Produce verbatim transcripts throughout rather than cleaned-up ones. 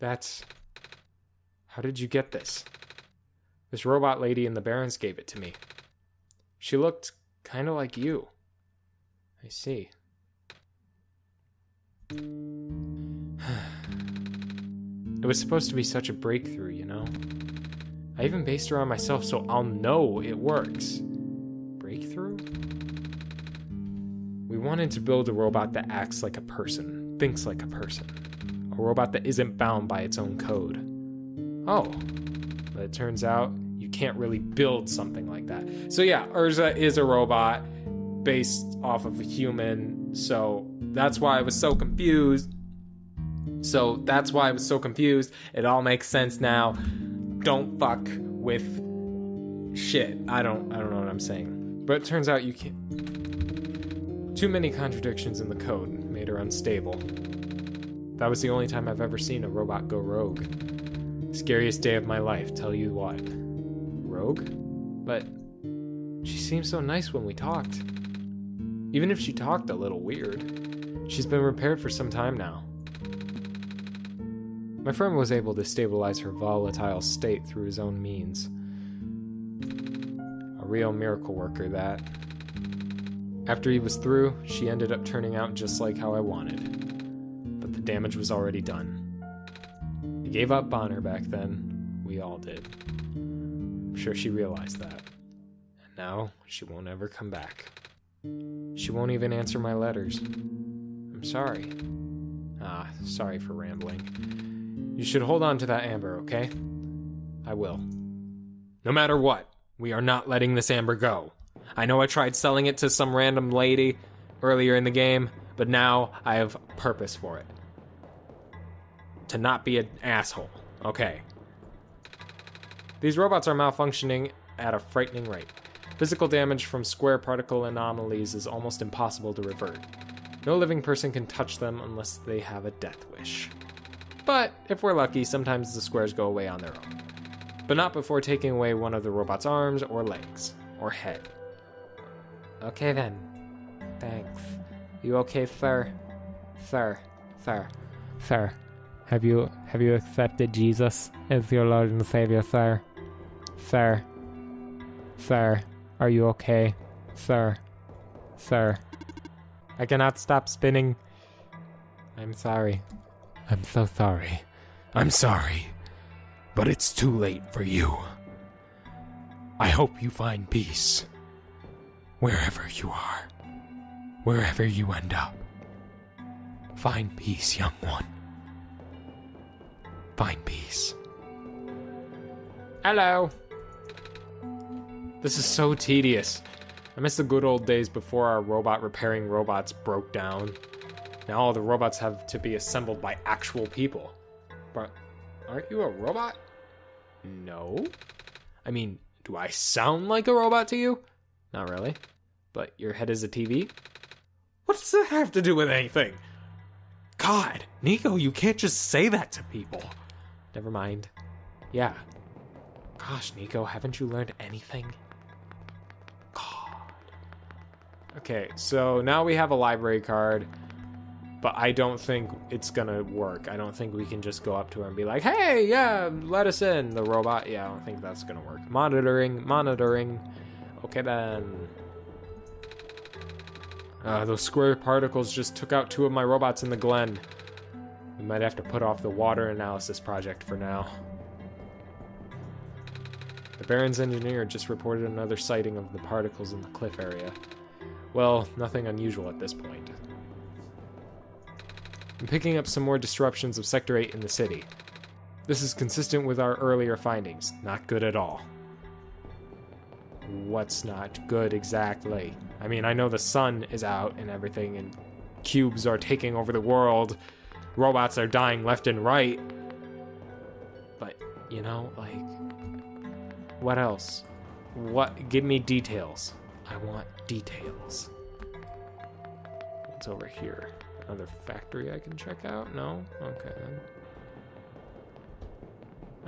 That's... How did you get this? This robot lady in the Barrens gave it to me. She looked kind of like you. I see. It was supposed to be such a breakthrough, you know? I even based her on myself so I'll know it works. Breakthrough? We wanted to build a robot that acts like a person, thinks like a person. A robot that isn't bound by its own code. Oh, but it turns out you can't really build something like that. So yeah, Urza is a robot based off of a human, so that's why I was so confused. So that's why I was so confused. It all makes sense now. Don't fuck with shit. I don't I don't know what I'm saying. But it turns out you can't. Too many contradictions in the code made her unstable. That was the only time I've ever seen a robot go rogue. Scariest day of my life, tell you what. Rogue? But she seemed so nice when we talked. Even if she talked a little weird. She's been repaired for some time now. My friend was able to stabilize her volatile state through his own means. A real miracle worker, that. After he was through, she ended up turning out just like how I wanted. But the damage was already done. I gave up on her back then. We all did. I'm sure she realized that. And now, she won't ever come back. She won't even answer my letters. I'm sorry. Ah, sorry for rambling. You should hold on to that amber, okay? I will. No matter what, we are not letting this amber go. I know I tried selling it to some random lady earlier in the game, but now I have purpose for it. To not be an asshole, okay? These robots are malfunctioning at a frightening rate. Physical damage from square particle anomalies is almost impossible to revert. No living person can touch them unless they have a death wish. But, if we're lucky, sometimes the squares go away on their own. But not before taking away one of the robot's arms, or legs, or head. Okay then. Thanks. You okay, sir? Sir. Sir. Sir. Have you, have you accepted Jesus as your Lord and Savior, sir? Sir. Sir. Are you okay? Sir. Sir. I cannot stop spinning. I'm sorry. I'm so sorry. I'm sorry. But it's too late for you. I hope you find peace. Wherever you are. Wherever you end up. Find peace, young one. Find peace. Hello. This is so tedious. I miss the good old days before our robot repairing robots broke down. Now all the robots have to be assembled by actual people. But aren't you a robot? No. I mean, do I sound like a robot to you? Not really. But your head is a T V? What does that have to do with anything? God, Niko, you can't just say that to people. Never mind. Yeah. Gosh, Niko, haven't you learned anything? God. Okay, so now we have a library card. But I don't think it's gonna work. I don't think we can just go up to her and be like, hey, yeah, let us in, the robot. Yeah, I don't think that's gonna work. Monitoring, monitoring. Okay, then. Uh, those square particles just took out two of my robots in the Glen. We might have to put off the water analysis project for now. The Barrens engineer just reported another sighting of the particles in the cliff area. Well, nothing unusual at this point. I'm picking up some more disruptions of Sector eight in the city. This is consistent with our earlier findings. Not good at all. What's not good exactly? I mean, I know the sun is out and everything, and cubes are taking over the world. Robots are dying left and right. But, you know, like... What else? What? Give me details. I want details. What's over here? Another factory I can check out? No? Okay, then.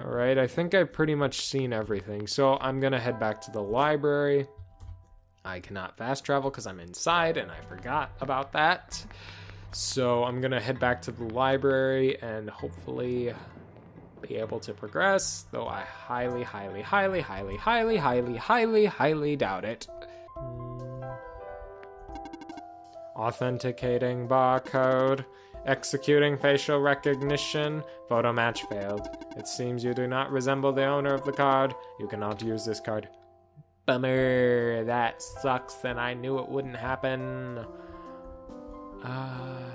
Alright, I think I've pretty much seen everything. So I'm gonna head back to the library. I cannot fast travel because I'm inside and I forgot about that. So I'm gonna head back to the library and hopefully be able to progress, though I highly, highly, highly, highly, highly, highly, highly, highly doubt it. Authenticating barcode. Executing facial recognition. Photo match failed. It seems you do not resemble the owner of the card. You cannot use this card. Bummer. That sucks, and I knew it wouldn't happen. Uh...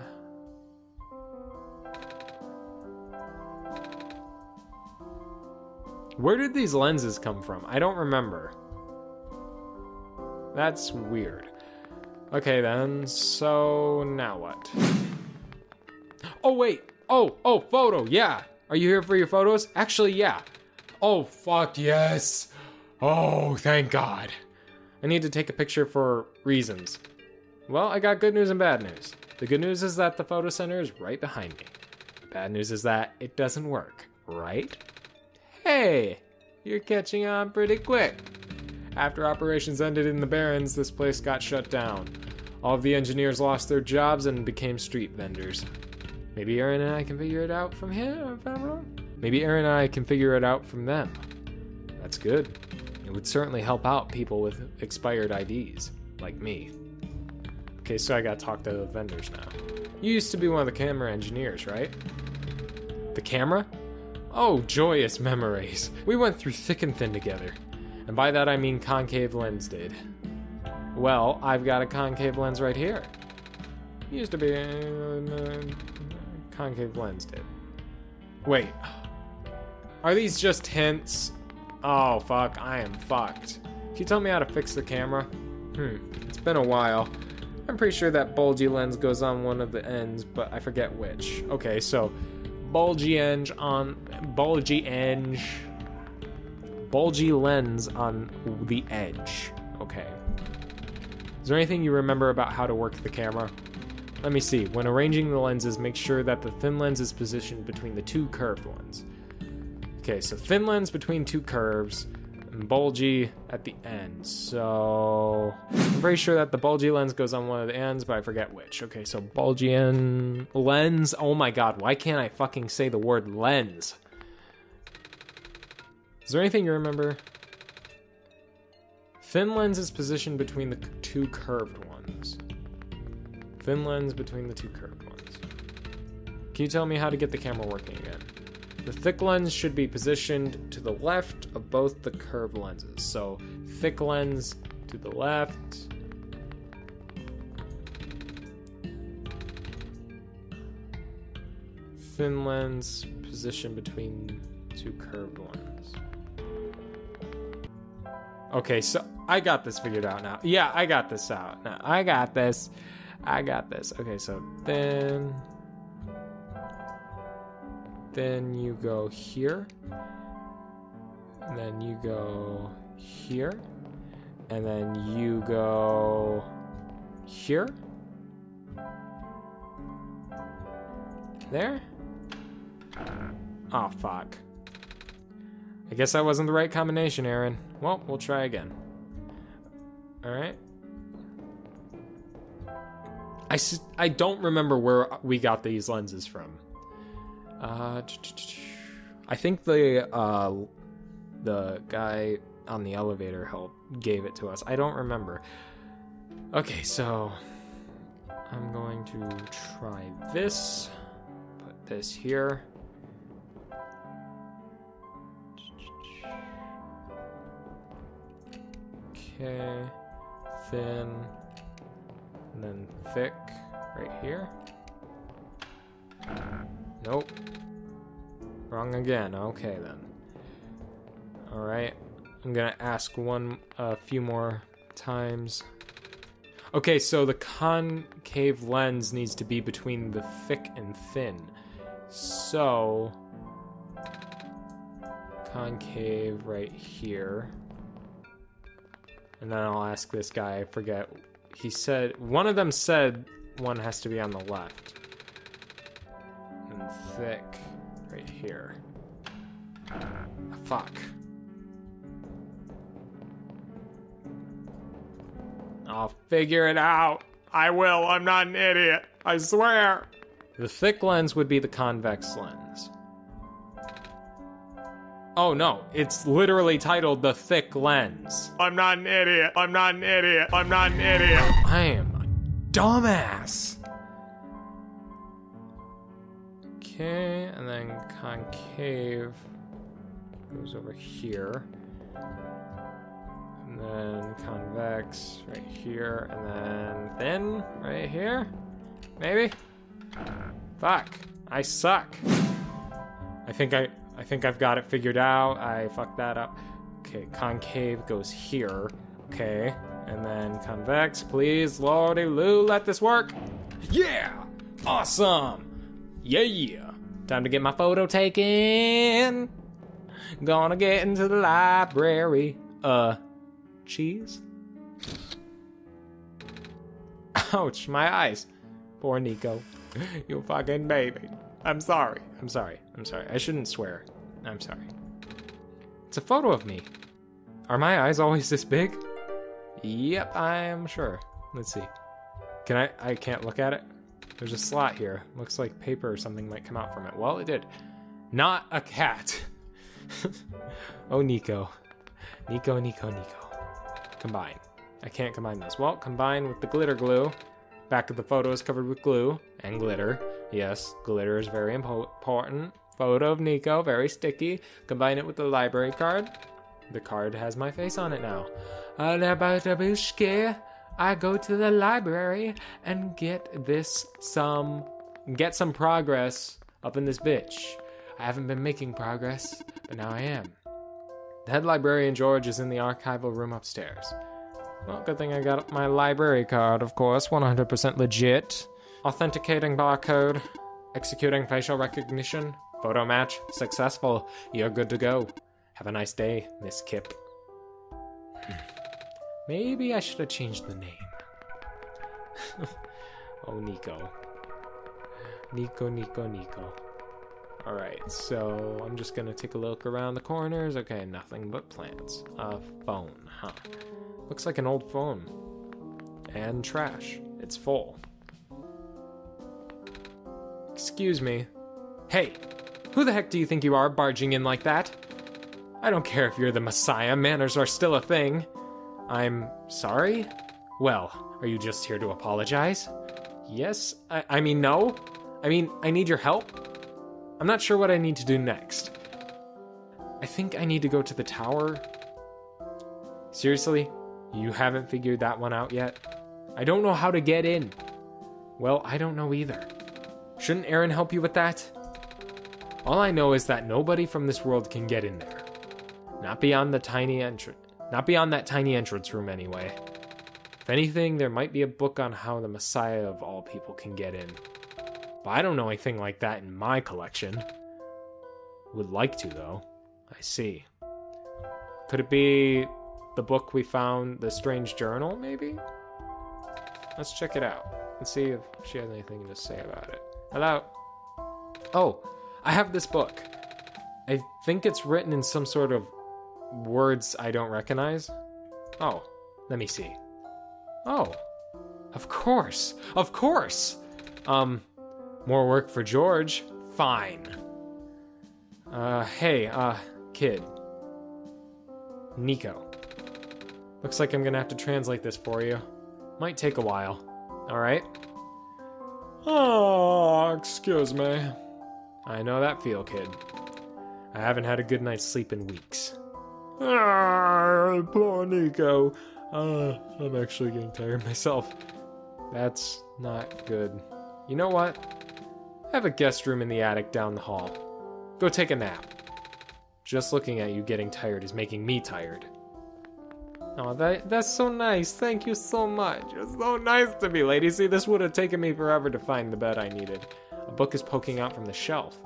Where did these lenses come from? I don't remember. That's weird. Okay then, so now what? Oh wait, oh, oh, photo, yeah. Are you here for your photos? Actually, yeah. Oh, fuck yes. Oh, thank God. I need to take a picture for reasons. Well, I got good news and bad news. The good news is that the photo center is right behind me. The bad news is that it doesn't work, right? Hey, you're catching on pretty quick. After operations ended in the Barrens, this place got shut down. All of the engineers lost their jobs and became street vendors. Maybe Aaron and I can figure it out from here, if I'm wrong. Maybe Aaron and I can figure it out from them. That's good. It would certainly help out people with expired I Ds, like me. Okay, so I gotta talk to the vendors now. You used to be one of the camera engineers, right? The camera? Oh, joyous memories. We went through thick and thin together. And by that I mean concave lens did. Well, I've got a concave lens right here. Used to be a concave lens did. Wait, are these just hints? Oh fuck, I am fucked. Can you tell me how to fix the camera? Hmm, it's been a while. I'm pretty sure that bulgy lens goes on one of the ends, but I forget which. Okay, so bulgy end on, bulgy end. Bulgy lens on the edge. Okay. Is there anything you remember about how to work the camera? Let me see. When arranging the lenses, make sure that the thin lens is positioned between the two curved ones. Okay, so thin lens between two curves and bulgy at the end. So I'm pretty sure that the bulgy lens goes on one of the ends, but I forget which. Okay, so bulgy end lens. Oh my god, why can't I fucking say the word lens? Is there anything you remember? Thin lens is positioned between the two curved ones. Thin lens between the two curved ones. Can you tell me how to get the camera working again? The thick lens should be positioned to the left of both the curved lenses. So, thick lens to the left. Thin lens positioned between two curved ones. Okay, so I got this figured out now. Yeah, I got this out. Now I got this. I got this. Okay, so then... Then you go here. And then you go here. And then you go here. There. Oh, fuck. I guess that wasn't the right combination, Aaron. Well, we'll try again. Alright. I, s I don't remember where we got these lenses from. Uh, I think the, uh, the guy on the elevator help gave it to us. I don't remember. Okay, so I'm going to try this. Put this here. Okay, thin, and then thick, right here. Nope. Wrong again, okay then. Alright, I'm gonna ask one a uh, few more times. Okay, so the concave lens needs to be between the thick and thin. So, concave right here. And then I'll ask this guy, I forget, he said, one of them said one has to be on the left. And thick, right here. Uh, fuck. I'll figure it out. I will. I'm not an idiot. I swear. The thick lens would be the convex lens. Oh, no. It's literally titled The Thick Lens. I'm not an idiot. I'm not an idiot. I'm not an idiot. I am a dumbass. Okay, and then concave goes over here. And then convex right here. And then thin right here. Maybe? Fuck. I suck. I think I... I think I've got it figured out. I fucked that up. Okay, concave goes here. Okay, and then convex, please, lordy loo, let this work. Yeah! Awesome! Yeah! Time to get my photo taken. Gonna get into the library. Uh, cheese? Ouch, my eyes. Poor Niko. You fucking baby. I'm sorry. I'm sorry. I'm sorry. I shouldn't swear. I'm sorry. It's a photo of me. Are my eyes always this big? Yep, I'm sure. Let's see. Can I... I can't look at it. There's a slot here. Looks like paper or something might come out from it. Well, it did. Not a cat. Oh, Niko. Niko, Niko, Niko. Combine. I can't combine those. Well, combine with the glitter glue. Back of the photo is covered with glue and glitter. Yes, glitter is very important. Photo of Niko, very sticky. Combine it with the library card. The card has my face on it now. I go to the library and get this some... Get some progress up in this bitch. I haven't been making progress, but now I am. The head librarian George is in the archival room upstairs. Well, good thing I got my library card, of course. one hundred percent legit. Authenticating barcode. Executing facial recognition. Photo match. Successful. You're good to go. Have a nice day, Miss Kip. Maybe I should have changed the name. Oh, Niko. Niko, Niko, Niko. Alright, so I'm just gonna take a look around the corners. Okay, nothing but plants. A phone, huh? Looks like an old phone. And trash. It's full. Excuse me. Hey, who the heck do you think you are barging in like that? I don't care if you're the Messiah, manners are still a thing. I'm sorry? Well, are you just here to apologize? Yes, I, I mean no. I mean, I need your help. I'm not sure what I need to do next. I think I need to go to the tower. Seriously? You haven't figured that one out yet? I don't know how to get in. Well, I don't know either. Shouldn't Aaron help you with that? All I know is that nobody from this world can get in there. Not beyond the tiny entrance. Not beyond that tiny entrance room anyway. If anything, there might be a book on how the Messiah of all people can get in. But I don't know anything like that in my collection. Would like to, though. I see. Could it be the book we found, The Strange Journal, maybe? Let's check it out. Let's see if she has anything to say about it. Hello? Oh, I have this book. I think it's written in some sort of words I don't recognize. Oh, let me see. Oh, of course. Of course. Um, more work for George. Fine. Uh, hey, uh, kid. Niko. Looks like I'm gonna have to translate this for you. Might take a while. Alright? Oh, excuse me. I know that feel, kid. I haven't had a good night's sleep in weeks. Ah, poor Niko. Uh, I'm actually getting tired myself. That's not good. You know what? I have a guest room in the attic down the hall. Go take a nap. Just looking at you getting tired is making me tired. Oh, that, that's so nice. Thank you so much. It's so nice to me, lady. See, this would have taken me forever to find the bed I needed. A book is poking out from the shelf.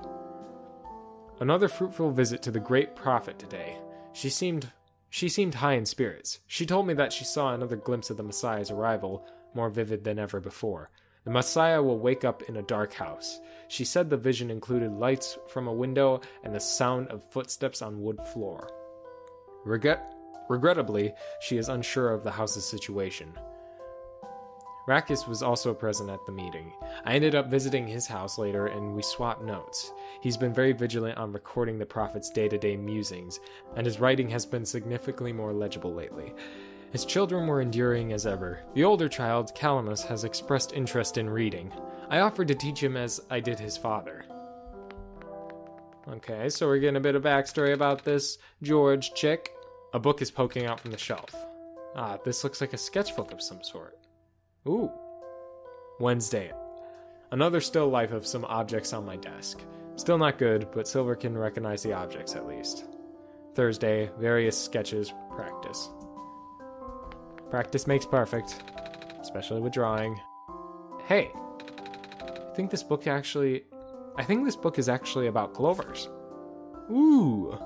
Another fruitful visit to the great prophet today. She seemed, she seemed high in spirits. She told me that she saw another glimpse of the Messiah's arrival, more vivid than ever before. The Messiah will wake up in a dark house. She said the vision included lights from a window and the sound of footsteps on wood floor. Regret... Regrettably, she is unsure of the house's situation. Rakis was also present at the meeting. I ended up visiting his house later and we swapped notes. He's been very vigilant on recording the prophet's day-to-day musings, and his writing has been significantly more legible lately. His children were enduring as ever. The older child, Calamus, has expressed interest in reading. I offered to teach him as I did his father. Okay, so we're getting a bit of backstory about this George chick. A book is poking out from the shelf. Ah, this looks like a sketchbook of some sort. Ooh. Wednesday. Another still life of some objects on my desk. Still not good, but Silver can recognize the objects at least. Thursday. Various sketches. Practice. Practice makes perfect. Especially with drawing. Hey! I think this book actually... I think this book is actually about clovers. Ooh!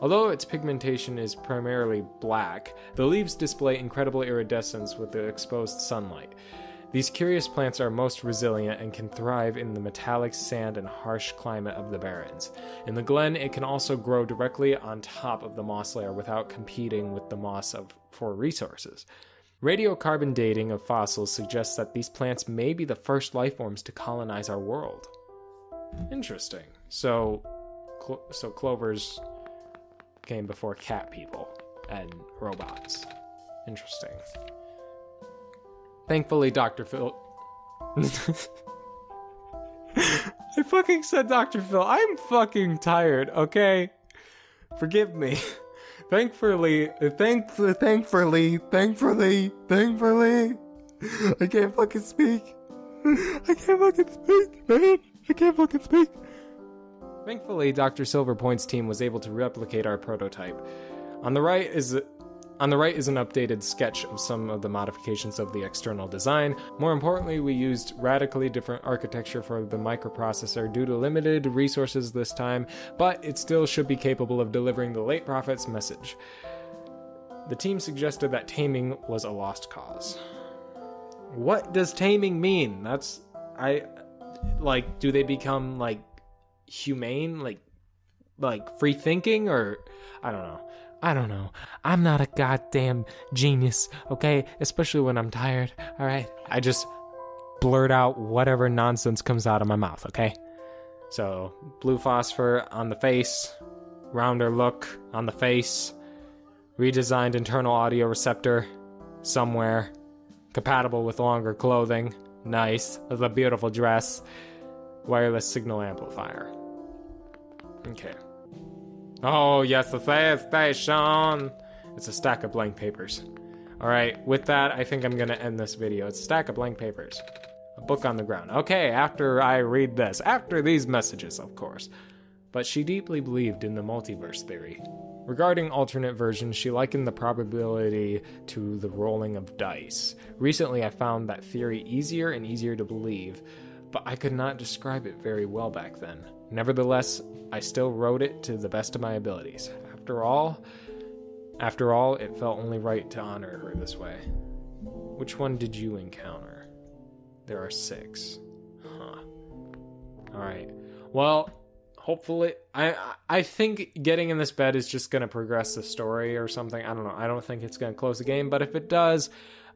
Although its pigmentation is primarily black, the leaves display incredible iridescence with the exposed sunlight. These curious plants are most resilient and can thrive in the metallic sand and harsh climate of the Barrens. In the Glen, it can also grow directly on top of the moss layer without competing with the moss of, for resources. Radiocarbon dating of fossils suggests that these plants may be the first lifeforms to colonize our world. Interesting. So, cl- so clovers... came before cat people and robots. Interesting. Thankfully, Doctor Phil... I fucking said Doctor Phil. I'm fucking tired, okay? Forgive me. Thankfully, thank, thankfully, thankfully, thankfully, I can't fucking speak. I can't fucking speak, man. I can't fucking speak. Thankfully, Doctor Silverpoint's team was able to replicate our prototype. On the right is a, on the right is an updated sketch of some of the modifications of the external design. More importantly, we used radically different architecture for the microprocessor due to limited resources this time, but it still should be capable of delivering the late prophet's message. The team suggested that taming was a lost cause. What does taming mean? That's... I... Like, do they become, like... humane, like like free thinking, or I don't know. I don't know. I'm not a goddamn genius, okay? Especially when I'm tired, all right? I just blurt out whatever nonsense comes out of my mouth, okay? So, blue phosphor on the face, rounder look on the face, redesigned internal audio receptor somewhere, compatible with longer clothing, nice, with a beautiful dress, wireless signal amplifier. Okay. Oh, yes, the third station! It's a stack of blank papers. Alright, with that, I think I'm gonna end this video. It's a stack of blank papers. A book on the ground. Okay, after I read this. After these messages, of course. But she deeply believed in the multiverse theory. Regarding alternate versions, she likened the probability to the rolling of dice. Recently, I found that theory easier and easier to believe, but I could not describe it very well back then. Nevertheless, I still wrote it to the best of my abilities. After all, after all, it felt only right to honor her this way. Which one did you encounter? There are six. Huh. Alright. Well, hopefully... I I think getting in this bed is just going to progress the story or something. I don't know. I don't think it's going to close the game, but if it does,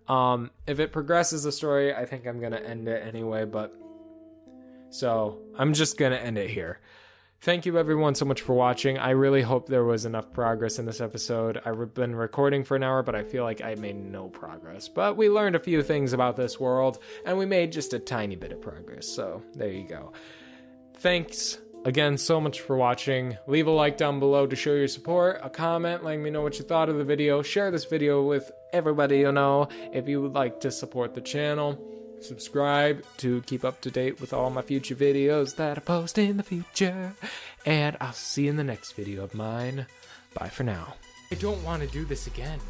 um, if it progresses the story, I think I'm going to end it anyway, but... So, I'm just going to end it here. Thank you everyone so much for watching. I really hope there was enough progress in this episode. I've been recording for an hour, but I feel like I made no progress. But we learned a few things about this world, and we made just a tiny bit of progress. So, there you go. Thanks again so much for watching. Leave a like down below to show your support. A comment letting me know what you thought of the video. Share this video with everybody you know if you would like to support the channel. Subscribe to keep up to date with all my future videos that I post in the future. And I'll see you in the next video of mine. Bye for now. I don't want to do this again.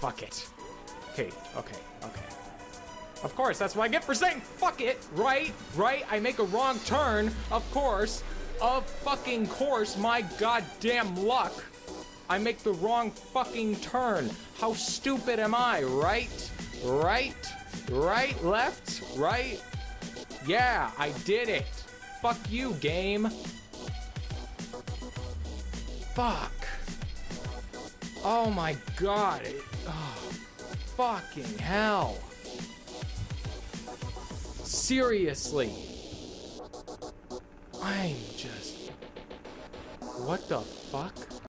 Fuck it. Okay, okay, okay. Of course, that's what I get for saying fuck it, right? Right? I make a wrong turn, of course. Of fucking course, my goddamn luck. I make the wrong fucking turn. How stupid am I, right? Right? Right, left, right. Yeah, I did it. Fuck you, game. Fuck. Oh my god. Oh, fucking hell. Seriously. I'm just... What the fuck?